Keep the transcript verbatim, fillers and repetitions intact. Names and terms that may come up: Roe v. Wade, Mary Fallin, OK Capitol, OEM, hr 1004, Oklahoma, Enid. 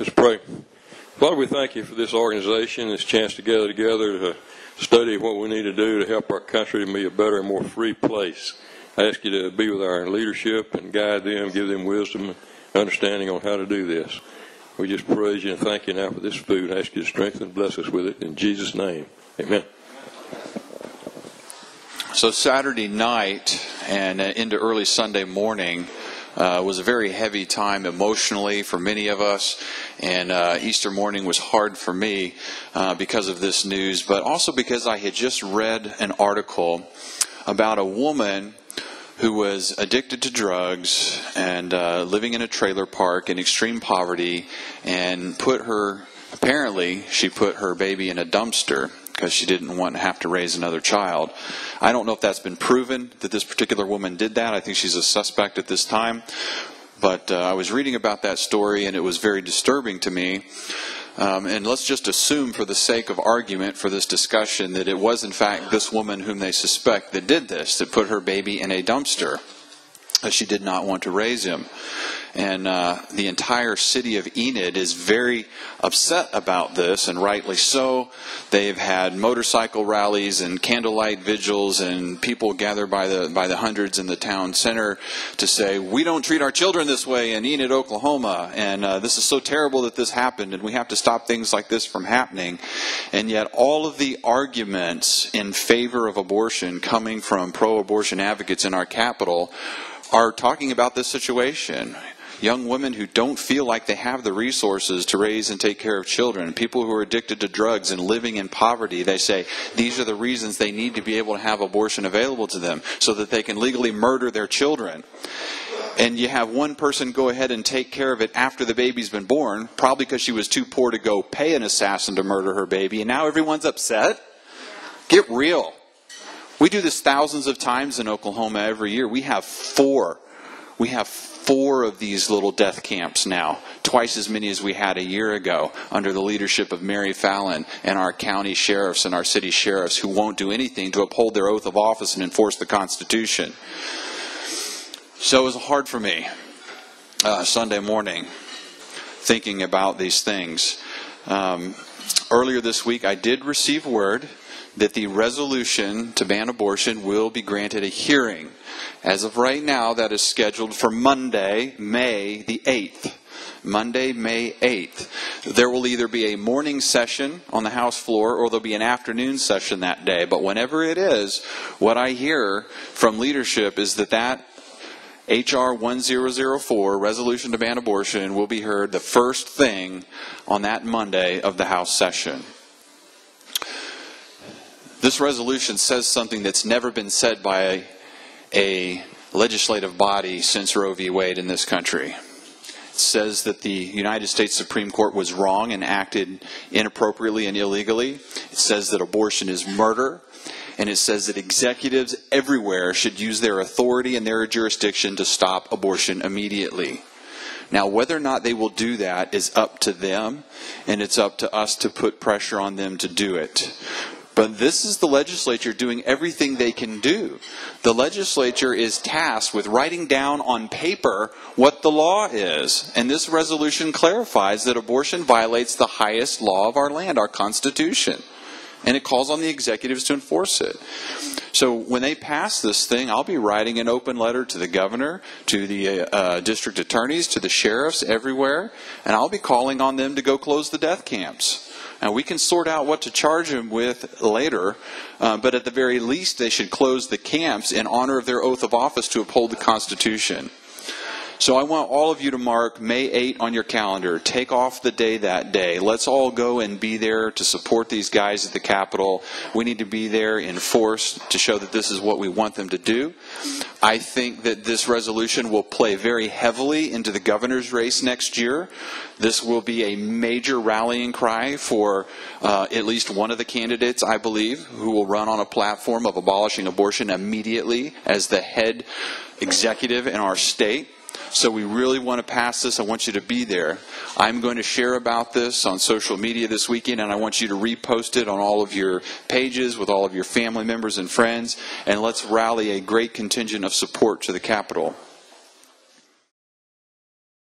Let's pray. Father, we thank you for this organization, this chance to gather together to study what we need to do to help our country be a better and more free place. I ask you to be with our leadership and guide them, give them wisdom and understanding on how to do this. We just praise you and thank you now for this food. I ask you to strengthen and bless us with it in Jesus' name. Amen. So Saturday night and into early Sunday morning, Uh, it was a very heavy time emotionally for many of us, and uh, Easter morning was hard for me uh, because of this news, but also because I had just read an article about a woman who was addicted to drugs and uh, living in a trailer park in extreme poverty, and put her, apparently she put her baby in a dumpster because she didn't want to have to raise another child. I don't know if that's been proven, that this particular woman did that. I think she's a suspect at this time. But uh, I was reading about that story, and it was very disturbing to me. Um, and let's just assume, for the sake of argument for this discussion, that it was in fact this woman whom they suspect that did this, that put her baby in a dumpster, that she did not want to raise him. And uh, the entire city of Enid is very upset about this, and rightly so. They've had motorcycle rallies and candlelight vigils, and people gather by the by the hundreds in the town center to say, we don't treat our children this way in Enid, Oklahoma, and uh, this is so terrible that this happened, and we have to stop things like this from happening. And yet all of the arguments in favor of abortion coming from pro-abortion advocates in our capital are talking about this situation. Young women who don't feel like they have the resources to raise and take care of children, people who are addicted to drugs and living in poverty, they say these are the reasons they need to be able to have abortion available to them so that they can legally murder their children. And you have one person go ahead and take care of it after the baby's been born, probably because she was too poor to go pay an assassin to murder her baby, and now everyone's upset? Get real. We do this thousands of times in Oklahoma every year. We have four. We have four. Four of these little death camps now, twice as many as we had a year ago, under the leadership of Mary Fallin and our county sheriffs and our city sheriffs, who won't do anything to uphold their oath of office and enforce the Constitution. So it was hard for me uh, Sunday morning thinking about these things. Um, earlier this week, I did receive word that the resolution to ban abortion will be granted a hearing. As of right now, that is scheduled for Monday, May the eighth. Monday, May eighth. There will either be a morning session on the House floor, or there'll be an afternoon session that day. But whenever it is, what I hear from leadership is that that H R ten oh four, resolution to ban abortion, will be heard the first thing on that Monday of the House session. This resolution says something that's never been said by a, a legislative body since Roe v. Wade in this country. It says that the United States Supreme Court was wrong and acted inappropriately and illegally. It says that abortion is murder. And it says that executives everywhere should use their authority and their jurisdiction to stop abortion immediately. Now, whether or not they will do that is up to them, and it's up to us to put pressure on them to do it. But this is the legislature doing everything they can do. The legislature is tasked with writing down on paper what the law is. And this resolution clarifies that abortion violates the highest law of our land, our Constitution. And it calls on the executives to enforce it. So when they pass this thing, I'll be writing an open letter to the governor, to the uh, district attorneys, to the sheriffs everywhere. And I'll be calling on them to go close the death camps. Now, we can sort out what to charge them with later, uh, but at the very least, they should close the camps in honor of their oath of office to uphold the Constitution. So I want all of you to mark May eighth on your calendar. Take off the day that day. Let's all go and be there to support these guys at the Capitol. We need to be there in force to show that this is what we want them to do. I think that this resolution will play very heavily into the governor's race next year. This will be a major rallying cry for uh, at least one of the candidates, I believe, who will run on a platform of abolishing abortion immediately as the head executive in our state. So we really want to pass this. I want you to be there. I'm going to share about this on social media this weekend, and I want you to repost it on all of your pages with all of your family members and friends, and let's rally a great contingent of support to the Capitol.